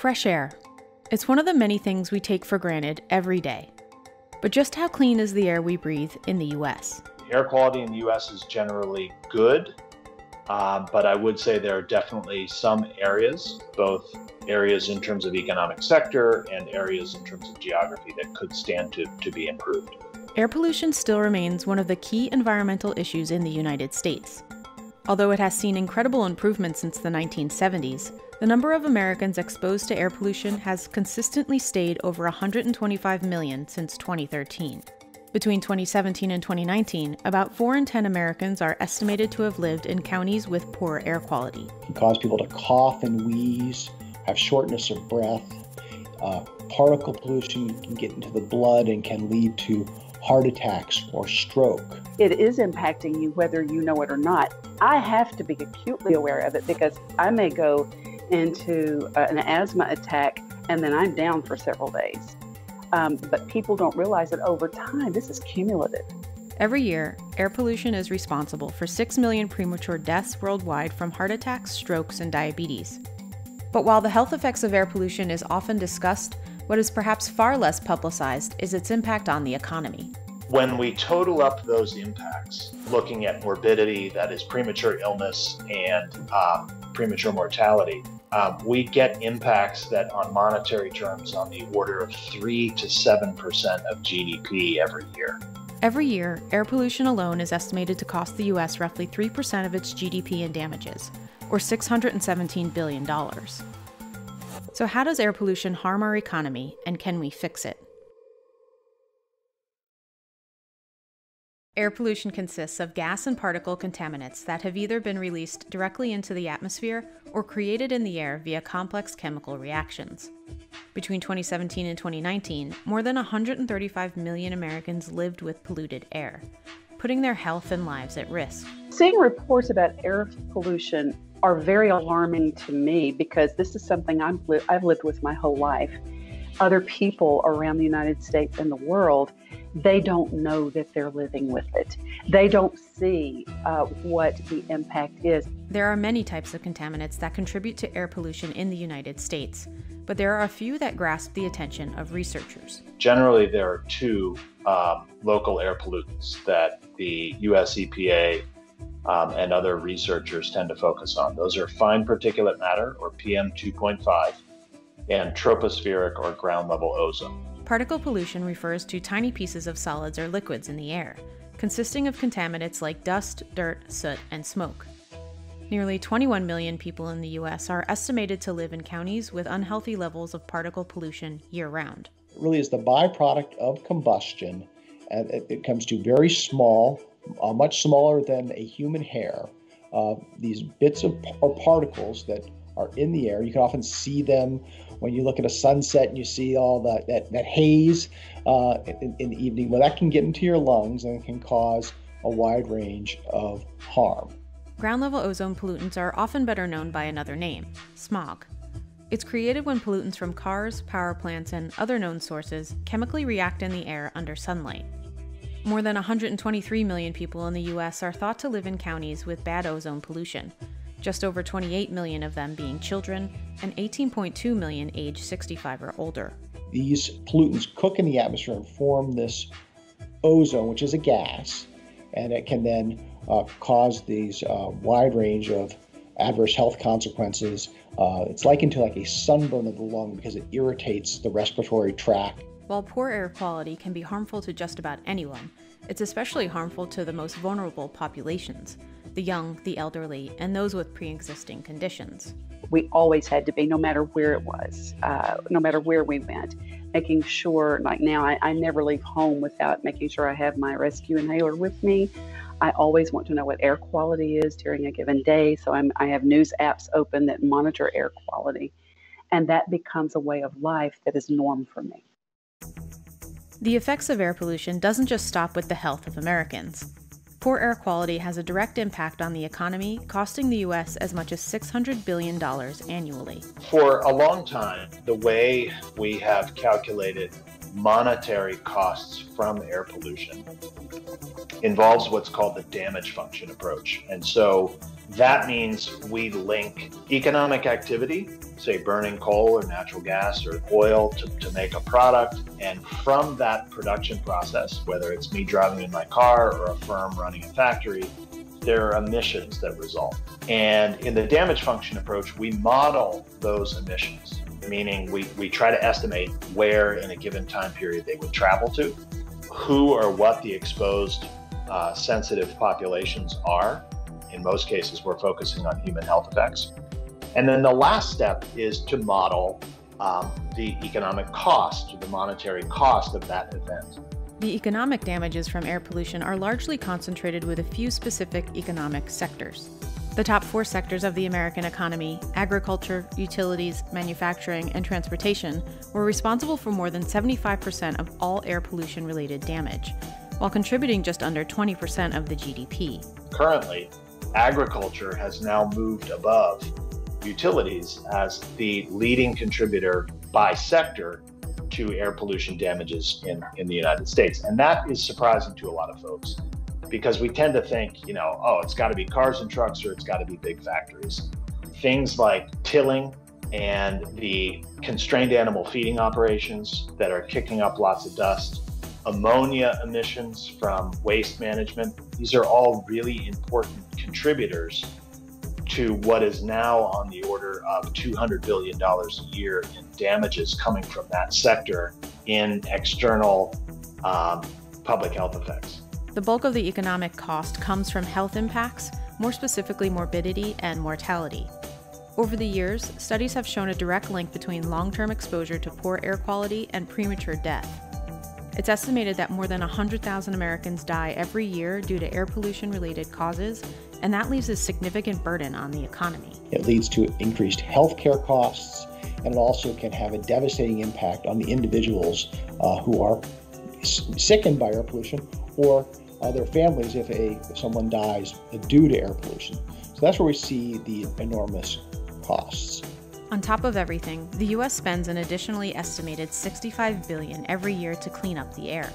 Fresh air. It's one of the many things we take for granted every day. But just how clean is the air we breathe in the US? The air quality in the US is generally good, but I would say there are definitely some areas, both areas in terms of economic sector and areas in terms of geography that could stand to be improved. Air pollution still remains one of the key environmental issues in the United States. Although it has seen incredible improvements since the 1970s, the number of Americans exposed to air pollution has consistently stayed over 125 million since 2013. Between 2017 and 2019, about 4 in 10 Americans are estimated to have lived in counties with poor air quality. It can cause people to cough and wheeze, have shortness of breath. Particle pollution can get into the blood and can lead to heart attacks or stroke. It is impacting you whether you know it or not. I have to be acutely aware of it because I may go into an asthma attack and then I'm down for several days. But people don't realize that over time, this is cumulative. Every year, air pollution is responsible for 6 million premature deaths worldwide from heart attacks, strokes, and diabetes. But while the health effects of air pollution is often discussed, what is perhaps far less publicized is its impact on the economy. When we total up those impacts, looking at morbidity, that is premature illness and premature mortality, we get impacts that on monetary terms on the order of 3 to 7% of GDP every year. Every year, air pollution alone is estimated to cost the U.S. roughly 3% of its GDP in damages, or $617 billion. So how does air pollution harm our economy, and can we fix it? Air pollution consists of gas and particle contaminants that have either been released directly into the atmosphere or created in the air via complex chemical reactions. Between 2017 and 2019, more than 135 million Americans lived with polluted air, putting their health and lives at risk. Seeing reports about air pollution are very alarming to me because this is something I've lived with my whole life. Other people around the United States and the world, they don't know that they're living with it. They don't see what the impact is. There are many types of contaminants that contribute to air pollution in the United States, but there are a few that grasp the attention of researchers. Generally, there are two local air pollutants that the US EPA and other researchers tend to focus on. Those are fine particulate matter, or PM 2.5, and tropospheric or ground-level ozone. Particle pollution refers to tiny pieces of solids or liquids in the air, consisting of contaminants like dust, dirt, soot, and smoke. Nearly 21 million people in the U.S. are estimated to live in counties with unhealthy levels of particle pollution year-round. It really is the byproduct of combustion, and it comes to very small, much smaller than a human hair, these bits of particles that are in the air. You can often see them when you look at a sunset and you see all that haze in the evening. Well, that can get into your lungs and can cause a wide range of harm. Ground-level ozone pollutants are often better known by another name, smog. It's created when pollutants from cars, power plants, and other known sources chemically react in the air under sunlight. More than 123 million people in the U.S. are thought to live in counties with bad ozone pollution, just over 28 million of them being children, and 18.2 million age 65 or older. These pollutants cook in the atmosphere and form this ozone, which is a gas, and it can then cause these wide range of adverse health consequences. It's likened to like a sunburn of the lung because it irritates the respiratory tract. While poor air quality can be harmful to just about anyone, it's especially harmful to the most vulnerable populations: the young, the elderly, and those with pre-existing conditions. We always had to be, no matter where it was, no matter where we went, making sure, like now, I never leave home without making sure I have my rescue inhaler with me. I always want to know what air quality is during a given day, so I have news apps open that monitor air quality, and that becomes a way of life that is norm for me. The effects of air pollution doesn't just stop with the health of Americans. Poor air quality has a direct impact on the economy, costing the U.S. as much as $600 billion annually. For a long time, the way we have calculated monetary costs from air pollution involves what's called the damage function approach. And so That means we link economic activity, say burning coal or natural gas or oil to make a product. And from that production process, whether it's me driving in my car or a firm running a factory, there are emissions that result. And in the damage function approach, we model those emissions, meaning we try to estimate where in a given time period they would travel to, who or what the exposed sensitive populations are. In most cases, we're focusing on human health effects. And then the last step is to model the economic cost, the monetary cost of that event. The economic damages from air pollution are largely concentrated with a few specific economic sectors. The top four sectors of the American economy, agriculture, utilities, manufacturing, and transportation, were responsible for more than 75% of all air pollution-related damage, while contributing just under 20% of the GDP. Currently, agriculture has now moved above utilities as the leading contributor by sector to air pollution damages in the United States. And that is surprising to a lot of folks, because we tend to think, you know, oh, it's got to be cars and trucks or it's got to be big factories. Things like tilling and the constrained animal feeding operations that are kicking up lots of dust, ammonia emissions from waste management, these are all really important contributors to what is now on the order of $200 billion a year in damages coming from that sector in external public health effects. The bulk of the economic cost comes from health impacts, more specifically morbidity and mortality. Over the years, studies have shown a direct link between long-term exposure to poor air quality and premature death. It's estimated that more than 100,000 Americans die every year due to air pollution-related causes, and that leaves a significant burden on the economy. It leads to increased health care costs, and it also can have a devastating impact on the individuals who are sickened by air pollution, or their families if someone dies due to air pollution. So that's where we see the enormous costs. On top of everything, the U.S. spends an additionally estimated $65 billion every year to clean up the air.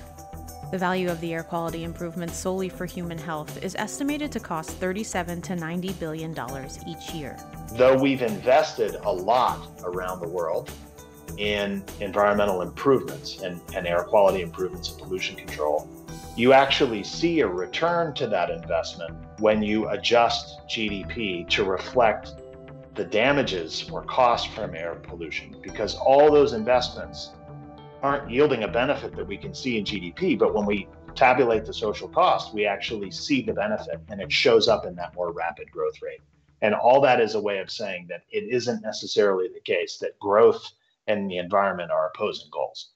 The value of the air quality improvements solely for human health is estimated to cost $37 to $90 billion each year. Though we've invested a lot around the world in environmental improvements and air quality improvements and pollution control, you actually see a return to that investment when you adjust GDP to reflect the damages or cost from air pollution, because all those investments aren't yielding a benefit that we can see in GDP, but when we tabulate the social cost, we actually see the benefit, and it shows up in that more rapid growth rate. And all that is a way of saying that it isn't necessarily the case that growth and the environment are opposing goals.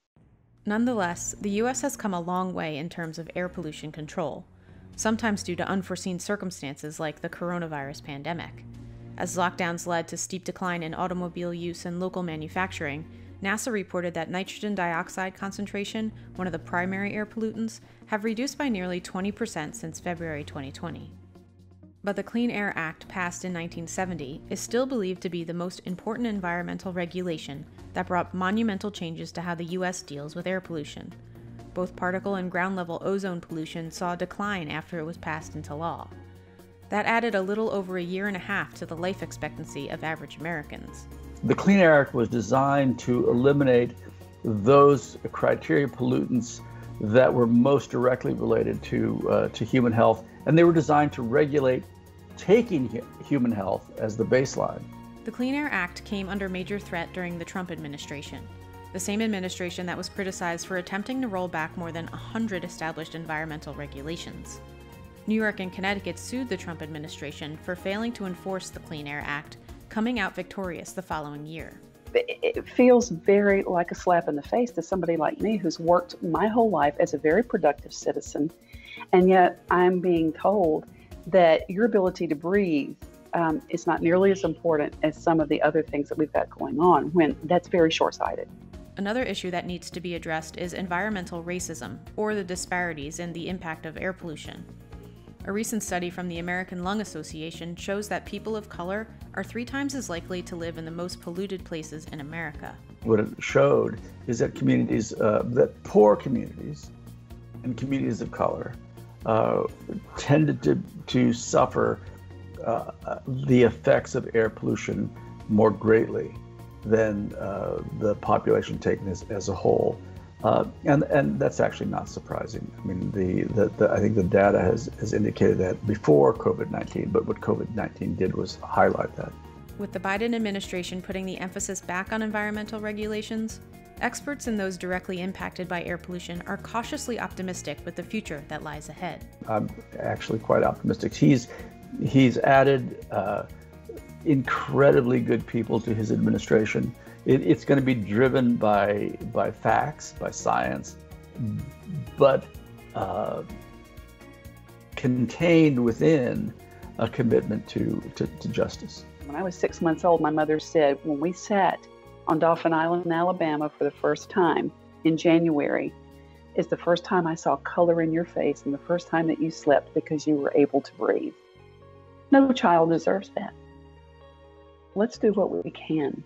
Nonetheless, the U.S. has come a long way in terms of air pollution control, sometimes due to unforeseen circumstances like the coronavirus pandemic. As lockdowns led to steep decline in automobile use and local manufacturing, NASA reported that nitrogen dioxide concentration, one of the primary air pollutants, have reduced by nearly 20% since February 2020. But the Clean Air Act, passed in 1970, is still believed to be the most important environmental regulation that brought monumental changes to how the U.S. deals with air pollution. Both particle and ground-level ozone pollution saw a decline after it was passed into law. That added a little over a year and a half to the life expectancy of average Americans. The Clean Air Act was designed to eliminate those criteria pollutants that were most directly related to human health, and they were designed to regulate taking human health as the baseline. The Clean Air Act came under major threat during the Trump administration, the same administration that was criticized for attempting to roll back more than 100 established environmental regulations. New York and Connecticut sued the Trump administration for failing to enforce the Clean Air Act, coming out victorious the following year. It feels very like a slap in the face to somebody like me who's worked my whole life as a very productive citizen, and yet I'm being told that your ability to breathe is not nearly as important as some of the other things that we've got going on, when that's very short-sighted. Another issue that needs to be addressed is environmental racism, or the disparities in the impact of air pollution. A recent study from the American Lung Association shows that people of color are 3 times as likely to live in the most polluted places in America. What it showed is that communities, that poor communities and communities of color tended to suffer the effects of air pollution more greatly than the population taken as a whole. And that's actually not surprising. I mean, I think the data has indicated that before COVID-19, but what COVID-19 did was highlight that. With the Biden administration putting the emphasis back on environmental regulations, experts and those directly impacted by air pollution are cautiously optimistic with the future that lies ahead. I'm actually quite optimistic. He's added incredibly good people to his administration. It's going to be driven by facts, by science, but contained within a commitment to justice. When I was 6 months old, my mother said, when we sat on Dauphin Island in Alabama for the first time in January, is the first time I saw color in your face and the first time that you slept because you were able to breathe. No child deserves that. Let's do what we can.